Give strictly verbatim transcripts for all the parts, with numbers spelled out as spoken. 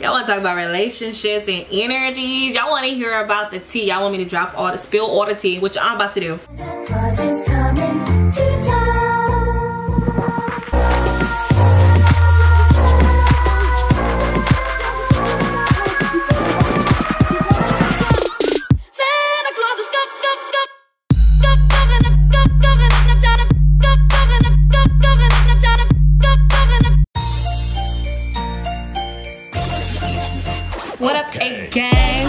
Y'all want to talk about relationships and energies. Y'all want to hear about the tea. Y'all want me to drop all the spill all the tea, which I'm about to do. What up, okay. Gang?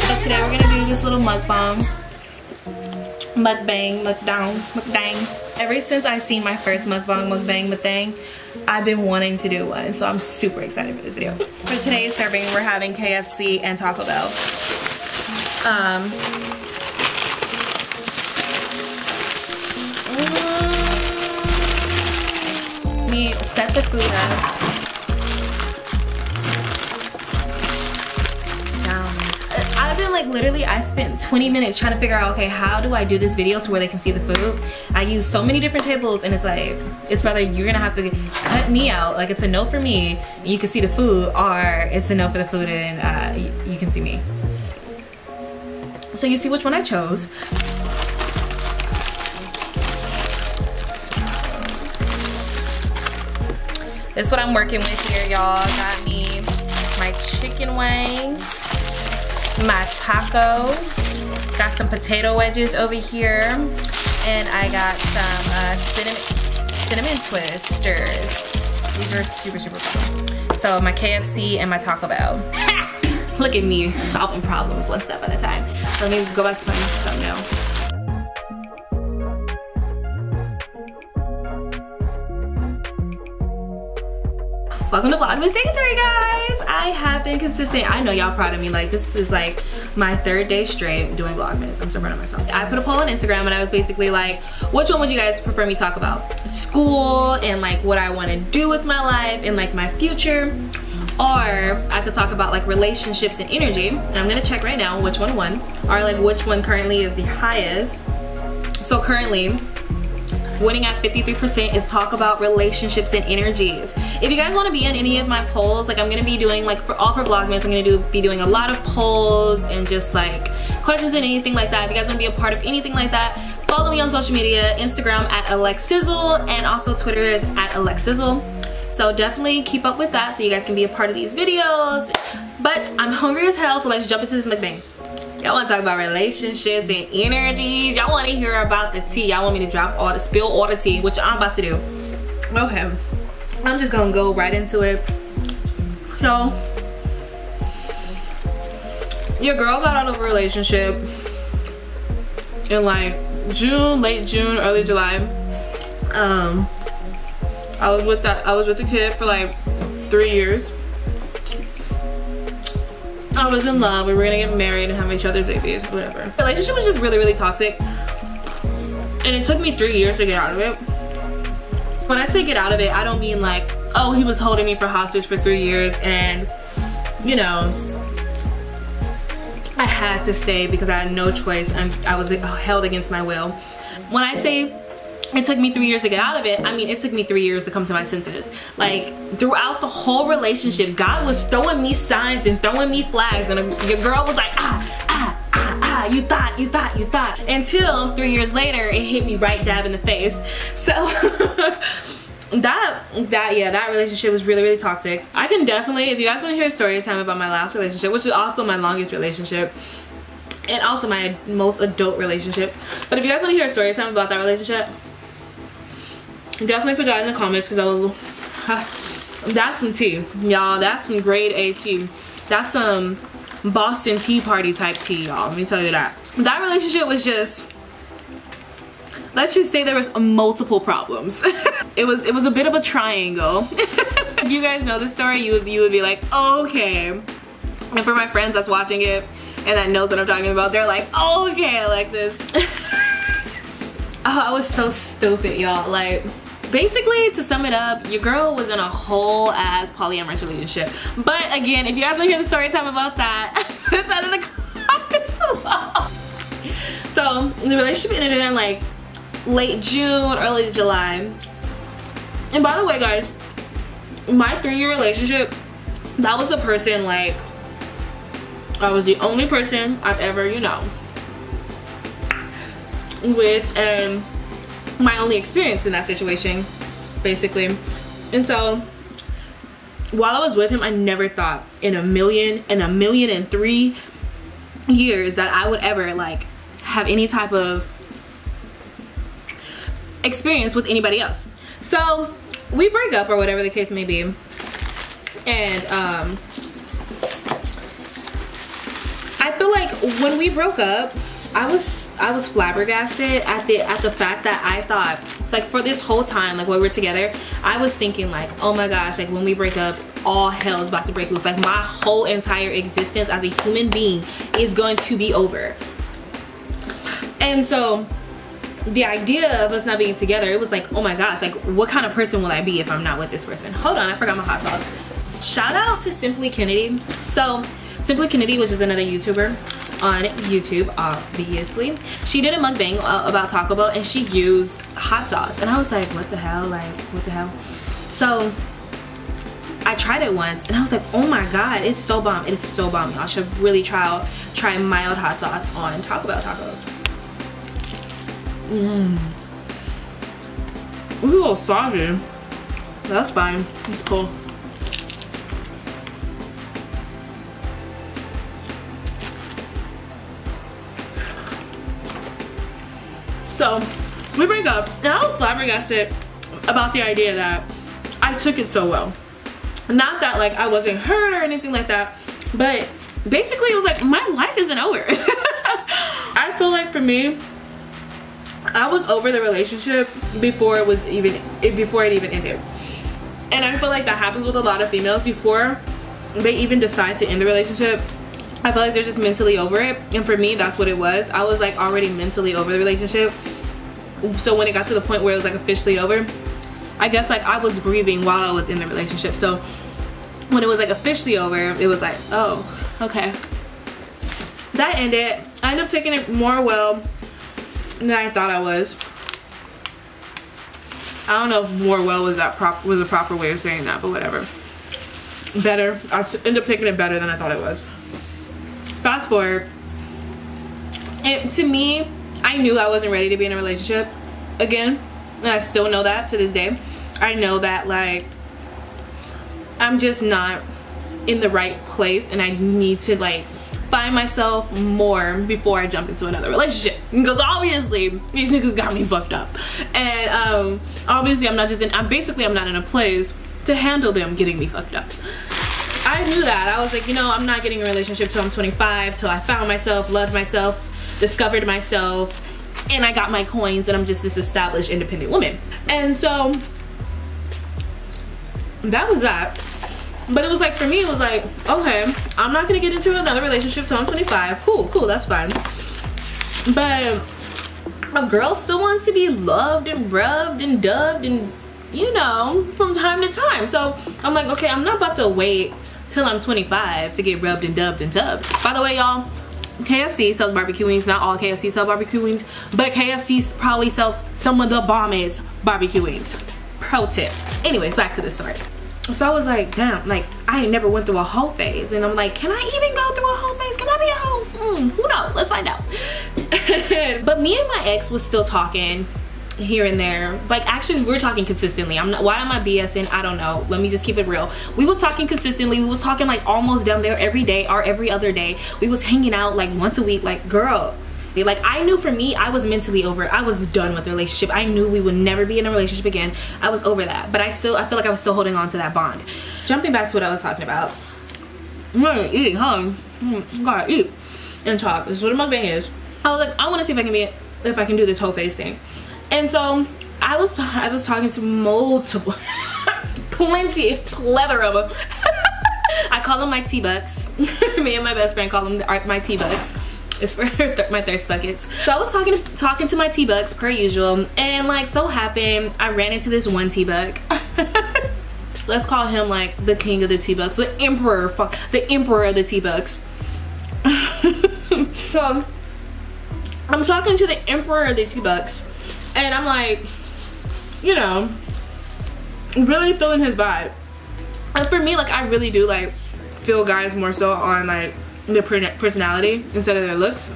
So today we're gonna do this little mukbang, mukbang, mukdang, mukdang. Ever since I seen my first mukbang, mukbang, mukdang, I've been wanting to do one, so I'm super excited for this video. For today's serving, we're having K F C and Taco Bell. Um, mm, we set the food up. I've been like, literally, I spent twenty minutes trying to figure out, okay, how do I do this video to where they can see the food? I use so many different tables, and it's like, it's rather you're gonna have to cut me out, like it's a no for me, you can see the food, or it's a no for the food and uh, you, you can see me. So you see which one I chose. This is what I'm working with here, y'all. Got me my chicken wings. My taco, got some potato wedges over here, and I got some uh, cinnamon cinnamon twisters. These are super super fun. So my K F C and my Taco Bell. Look at me solving problems one step at a time. So let me go back to my thumbnail. Welcome to Vlogmas Day three, guys. I have been consistent. I know y'all proud of me. Like, this is like my third day straight doing Vlogmas. I'm so proud of myself. I put a poll on Instagram and I was basically like, which one would you guys prefer me talk about? School and like what I want to do with my life and like my future. Or I could talk about like relationships and energy. And I'm gonna check right now which one won. Or like which one currently is the highest. So currently, winning at fifty-three percent is talk about relationships and energies. If you guys want to be in any of my polls, like I'm gonna be doing like for all for Vlogmas, I'm gonna do be doing a lot of polls and just like questions and anything like that. If you guys want to be a part of anything like that, follow me on social media, Instagram at Alex Sizzle, and also Twitter is at Alex Sizzle. So definitely keep up with that so you guys can be a part of these videos. But I'm hungry as hell, so let's jump into this mukbang. Y'all want to talk about relationships and energies. Y'all want to hear about the tea. Y'all want me to drop all the spill all the tea, which I'm about to do. Okay, I'm just gonna go right into it. So your girl got out of a relationship in like June, late June, early July. Um, I was with that. I was with the kid for like three years. I was in love, we were gonna get married and have each other's babies, whatever. The relationship was just really, really toxic. And it took me three years to get out of it. When I say get out of it, I don't mean like, oh, he was holding me for hostage for three years and, you know, I had to stay because I had no choice and I was held against my will. When I say it took me three years to get out of it, I mean, it took me three years to come to my senses. Like, throughout the whole relationship, God was throwing me signs and throwing me flags, and a, your girl was like, ah, ah, ah, ah, you thought, you thought, you thought. Until three years later, it hit me right dab in the face. So, that, that, yeah, that relationship was really, really toxic. I can definitely, if you guys want to hear a story time about my last relationship, which is also my longest relationship, and also my most adult relationship. But if you guys want to hear a story time about that relationship, definitely put that in the comments because I will. Uh, that's some tea, y'all. That's some grade A tea. That's some Boston Tea Party type tea, y'all. Let me tell you that. That relationship was just. Let's just say there was multiple problems. it was it was a bit of a triangle. If you guys know the story, you would you would be like, okay. And for my friends that's watching it and that knows what I'm talking about, they're like, okay, Alexis. Oh, I was so stupid, y'all. Like. Basically, to sum it up, your girl was in a whole ass polyamorous relationship. But again, if you guys want to hear the story time about that, put that in the comments below. So the relationship ended in like late June, early July. And by the way, guys, my three year relationship that was the person, like, I was the only person I've ever, you know, with um, my only experience in that situation, basically. And so while I was with him, I never thought in a million in a million and three years that I would ever, like, have any type of experience with anybody else. So we break up or whatever the case may be, and um I feel like when we broke up, I was I was flabbergasted at the at the fact that I thought, like, for this whole time, like, while we were together, I was thinking, like, oh my gosh, like, when we break up, all hell is about to break loose. Like, my whole entire existence as a human being is going to be over. And so the idea of us not being together, it was like, oh my gosh, like, what kind of person will I be if I'm not with this person? Hold on, I forgot my hot sauce. Shout out to Simply Kennedy. So Simply Kennedy, which is another YouTuber on YouTube, obviously, she did a mukbang uh, about Taco Bell, and she used hot sauce, and I was like, what the hell, like, what the hell? So I tried it once, and I was like, oh my god, it's so bomb, it is so bomb. Y'all should really try out try mild hot sauce on Taco Bell tacos. Mmm. It's a little soggy. That's fine. It's cool. So we break up, and I was flabbergasted about the idea that I took it so well. Not that, like, I wasn't hurt or anything like that, but basically it was like, my life isn't over. I feel like for me, I was over the relationship before it was even before it even ended. And I feel like that happens with a lot of females. Before they even decide to end the relationship, I feel like they're just mentally over it. And for me, that's what it was. I was, like, already mentally over the relationship. So when it got to the point where it was, like, officially over, I guess, like, I was grieving while I was in the relationship. So when it was, like, officially over, it was like, oh, okay, that ended. I ended up taking it more well than I thought I was. I don't know if more well was that prop was a proper way of saying that, but whatever. Better. I ended up taking it better than I thought it was. Fast forward, it, to me, I knew I wasn't ready to be in a relationship again, and I still know that to this day. I know that, like, I'm just not in the right place, and I need to, like, find myself more before I jump into another relationship, because obviously these niggas got me fucked up, and um obviously I'm not just in I'm basically I'm not in a place to handle them getting me fucked up. I knew that. I was like, you know, I'm not getting a relationship till I'm twenty-five, till I found myself, loved myself, discovered myself, and I got my coins, and I'm just this established independent woman. And so that was that. But it was like, for me, it was like, okay, I'm not gonna get into another relationship till I'm twenty-five. Cool, cool, that's fine. But a girl still wants to be loved and rubbed and dubbed and, you know, from time to time. So I'm like, okay, I'm not about to wait till I'm twenty-five to get rubbed and dubbed and tubbed. By the way, y'all, K F C sells barbecue wings. Not all K F C sell barbecue wings, but K F C probably sells some of the bombest barbecue wings. Pro tip. Anyways, back to the story. So I was like, damn, like, I ain't never went through a whole phase, and I'm like, can I even go through a whole phase? Can I be a whole? Mm, who knows? Let's find out. But me and my ex was still talking here and there. Like, actually, we were talking consistently. I'm not. Why am I BSing? I don't know. Let me just keep it real. We was talking consistently. We was talking, like, almost down there every day or every other day. We was hanging out, like, once a week. Like, girl. Like, I knew for me, I was mentally over it. I was done with the relationship. I knew we would never be in a relationship again. I was over that. But I still, I feel like I was still holding on to that bond. Jumping back to what I was talking about. I'm gonna eat, huh? I'm gonna eat and talk. This is what my thing is. I was like, I want to see if I can be, if I can do this whole phase thing. And so I was, I was talking to multiple, plenty, plethora of them. I call them my T-Bucks. Me and my best friend call them my T-Bucks. It's for th my thirst buckets. So I was talking to, talking to my T-Bucks per usual, and, like, so happened I ran into this one T-Buck. Let's call him, like, the king of the T-Bucks, the emperor, fuck, the emperor of the T-Bucks. So I'm talking to the emperor of the T-Bucks, and I'm like, you know, really feeling his vibe. And for me, like, I really do, like, feel guys more so on like their personality instead of their looks.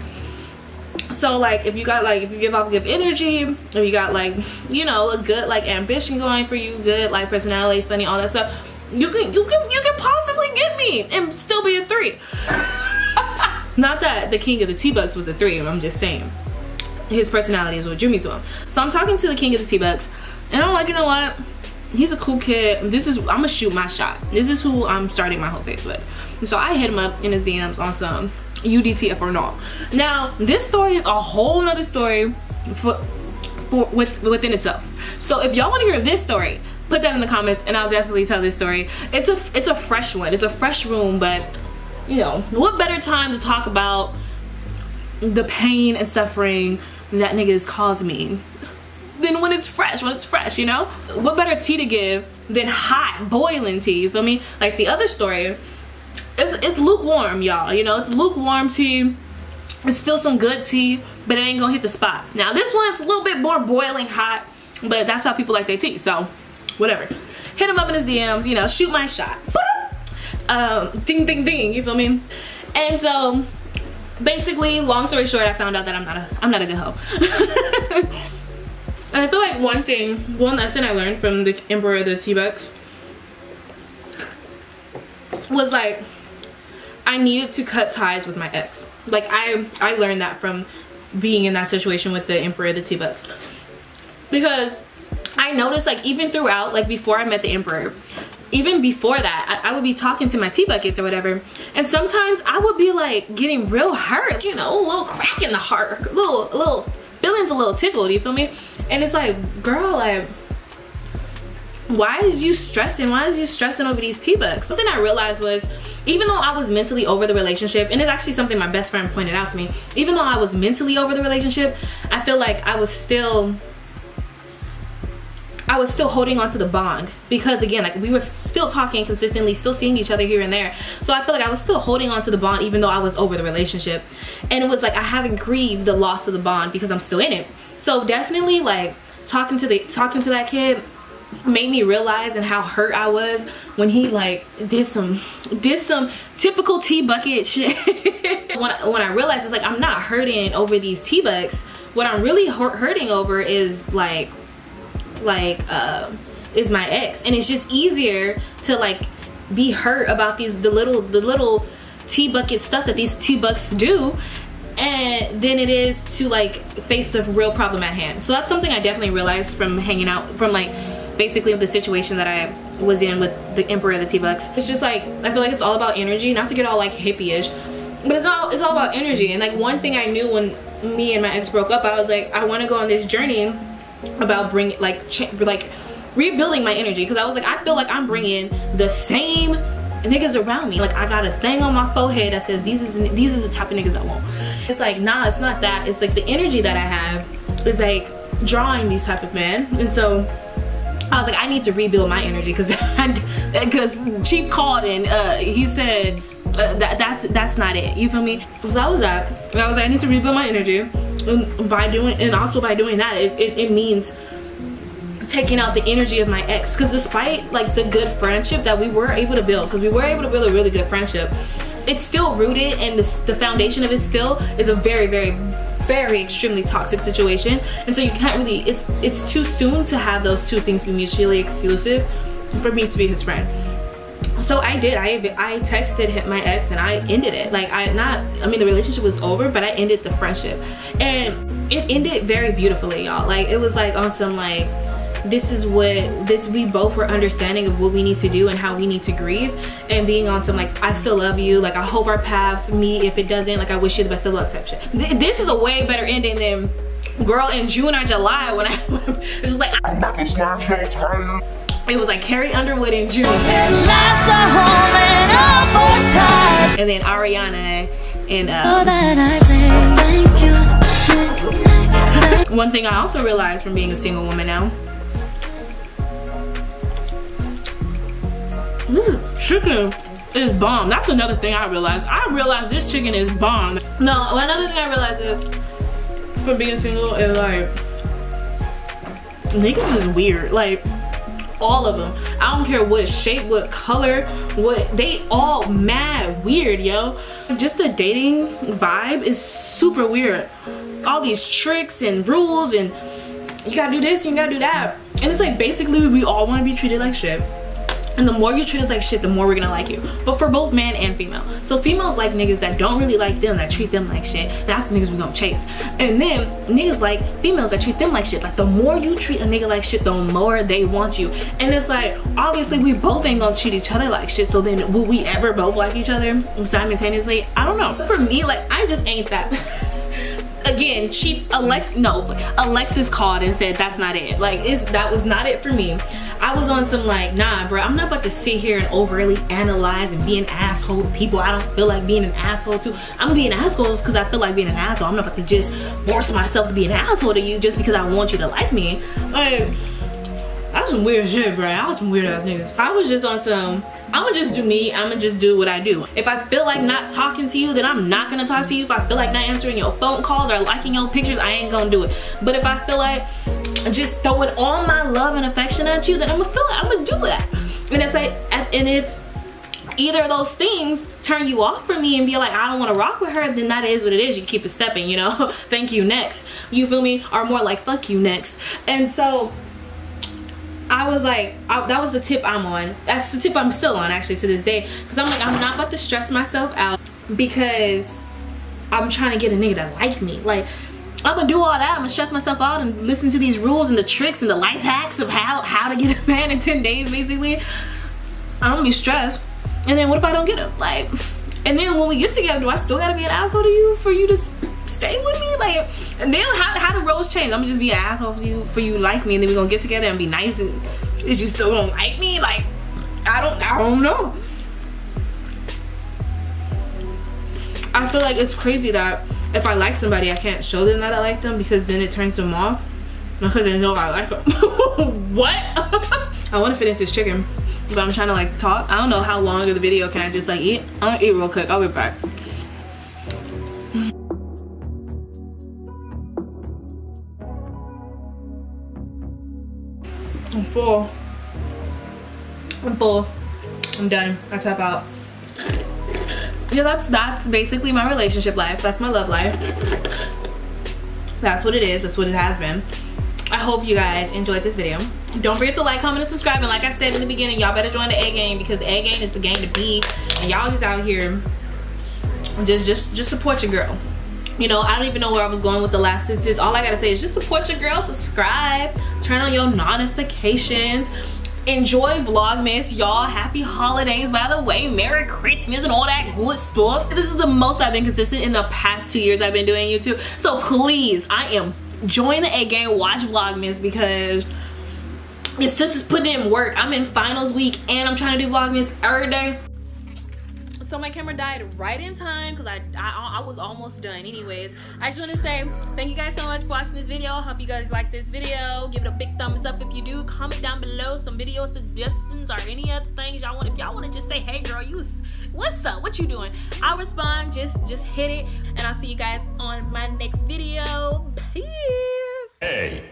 So like if you got like if you give off good energy, if you got like, you know, a good like ambition going for you, good like personality, funny, all that stuff, you can you can you can possibly get me and still be a three. Not that the king of the T-Bucks was a three, I'm just saying his personality is what drew me to him. So I'm talking to the king of the T-Bucks and I'm like, you know what, he's a cool kid. This is, I'm gonna shoot my shot. This is who I'm starting my whole phase with. And so I hit him up in his D Ms on some U D T F or not. Now this story is a whole nother story for, for with, within itself. So if y'all want to hear this story, put that in the comments and I'll definitely tell this story. It's a it's a fresh one. It's a fresh room, but you know what better time to talk about the pain and suffering that nigga has caused me than when it's fresh, when it's fresh, you know? What better tea to give than hot, boiling tea, you feel me? Like the other story, it's, it's lukewarm, y'all, you know? It's lukewarm tea, it's still some good tea, but it ain't gonna hit the spot. Now this one's a little bit more boiling hot, but that's how people like their tea, so whatever. Hit him up in his D Ms, you know, shoot my shot. Um, ding, ding, ding, you feel me? And so, basically, long story short, I found out that I'm not a, I'm not a good hoe. And I feel like one thing, one lesson I learned from the Emperor of the T-Bucks was like, I needed to cut ties with my ex. Like I, I learned that from being in that situation with the Emperor of the T-Bucks. Because I noticed like even throughout, like before I met the Emperor, even before that, I, I would be talking to my tea buckets or whatever, and sometimes I would be like getting real hurt, you know, a little crack in the heart, a little, a little, feelings a little tickled, you feel me? And it's like, girl, like, why is you stressing? Why is you stressing over these T-Bucks? Something I realized was, even though I was mentally over the relationship, and it's actually something my best friend pointed out to me, even though I was mentally over the relationship, I feel like I was still, I was still holding on to the bond. Because again, like we were still talking consistently, still seeing each other here and there. So I feel like I was still holding on to the bond even though I was over the relationship. And it was like I haven't grieved the loss of the bond because I'm still in it. So definitely like talking to the talking to that kid made me realize and how hurt I was when he like did some did some typical tea bucket shit. when, I, when I realized it's like I'm not hurting over these tea bucks. What I'm really hurting over is like like uh is my ex. And it's just easier to like be hurt about these the little the little tea bucket stuff that these tea bucks do, and than it is to like face the real problem at hand. So that's something I definitely realized from hanging out from like basically the situation that I was in with the Emperor of the T-Bucks. It's just like I feel like it's all about energy, not to get all like hippie-ish, but it's all it's all about energy. And like one thing I knew when me and my ex broke up, I was like, I want to go on this journey about bringing like ch like rebuilding my energy, because I was like, I feel like I'm bringing the same niggas around me. Like I got a thing on my forehead that says these is these are the type of niggas I want. It's like, nah, it's not that. It's like the energy that I have is like drawing these type of men. And so I was like, I need to rebuild my energy, because because Chief called and uh, he said uh, that that's that's not it. You feel me? So I was at I was like, I need to rebuild my energy. And by doing and also by doing that, it, it, it means taking out the energy of my ex. Because despite like the good friendship that we were able to build, because we were able to build a really good friendship, it's still rooted, and the, the foundation of it still is a very very very extremely toxic situation. And so you can't really, it's it's too soon to have those two things be mutually exclusive for me to be his friend. So I did. I I texted him, my ex, and I ended it. Like I not. I mean, the relationship was over, but I ended the friendship, and it ended very beautifully, y'all. Like it was like on some like, this is what this we both were understanding of what we need to do and how we need to grieve, and being on some like I still love you. Like I hope our paths meet. If it doesn't, like I wish you the best of luck type shit. Th this is a way better ending than girl in June or July when I was like. It was like Carrie Underwood in June, and then Ariana in uh One thing I also realized from being a single woman now, this chicken is bomb. That's another thing I realized. I realized this chicken is bomb. No, another thing I realized is from being single is like niggas is weird. Like all of them. I don't care what shape, what color, what, they all mad weird, yo. Just the dating vibe is super weird. All these tricks and rules and you gotta do this, you gotta do that. And it's like basically we all wanna be treated like shit. And the more you treat us like shit, the more we're gonna like you. But for both man and female. So females like niggas that don't really like them, that treat them like shit. That's the niggas we gonna chase. And then niggas like females that treat them like shit. Like the more you treat a nigga like shit, the more they want you. And it's like, obviously we both ain't gonna treat each other like shit. So then will we ever both like each other simultaneously? I don't know. For me, like, I just ain't that. Again, cheap Alex, no, Alexis called and said that's not it. Like, it's, that was not it for me. I was on some like, nah, bro, I'm not about to sit here and overly analyze and be an asshole to people I don't feel like being an asshole to. I'm gonna be an asshole because I feel like being an asshole. I'm not about to just force myself to be an asshole to you just because I want you to like me. Like, that's some weird shit, bro. I was some weird ass niggas. I was just on some, I'ma just do me, I'ma just do what I do. If I feel like not talking to you, then I'm not gonna talk to you. If I feel like not answering your phone calls or liking your pictures, I ain't gonna do it. But if I feel like just throwing all my love and affection at you, then I'ma feel like I'ma do that. And it's like, and if either of those things turn you off from me and be like, I don't wanna rock with her, then that is what it is. You keep it stepping, you know? Thank you, next. You feel me? Or more like, fuck you, next. And so, I was like, I, that was the tip I'm on. That's the tip I'm still on, actually, to this day. Because I'm like, I'm not about to stress myself out because I'm trying to get a nigga that like me. Like, I'm going to do all that. I'm going to stress myself out and listen to these rules and the tricks and the life hacks of how, how to get a man in ten days, basically. I'm going to be stressed. And then what if I don't get him? Like, and then when we get together, do I still got to be an asshole to you for you to stay with me? Like, and then how, how do roles change? I'm just be an asshole for you for you like me, and then we're gonna get together and be nice, and is you still don't like me? Like, I don't I don't know. I feel like it's crazy that if I like somebody, I can't show them that I like them because then it turns them off because they know I like them. What? I want to finish this chicken, but I'm trying to like talk. I don't know how long of the video can I just like eat. I'm gonna eat real quick. I'll be back. I'm full. I'm full. I'm done. I tap out. Yeah, that's that's basically my relationship life. That's my love life. That's what it is. That's what it has been. I hope you guys enjoyed this video. Don't forget to like, comment, and subscribe. And like I said in the beginning, y'all better join the A game because the A game is the game to be. And y'all just out here, just just just support your girl. You know, I don't even know where I was going with the last sentence. All I gotta say is just support your girl, subscribe, turn on your notifications, enjoy Vlogmas, y'all. Happy holidays, by the way. Merry Christmas and all that good stuff. This is the most I've been consistent in the past two years I've been doing YouTube. So please, I am join the A game, watch Vlogmas because it's just it's putting in work. I'm in finals week and I'm trying to do Vlogmas every day. So my camera died right in time because I, I I was almost done anyways. I just want to say thank you guys so much for watching this video. Hope you guys like this video. Give it a big thumbs up if you do. Comment down below some video suggestions or any other things y'all want. If y'all want to just say, hey girl, you what's up? What you doing? I'll respond. Just just hit it. And I'll see you guys on my next video. Peace. Hey.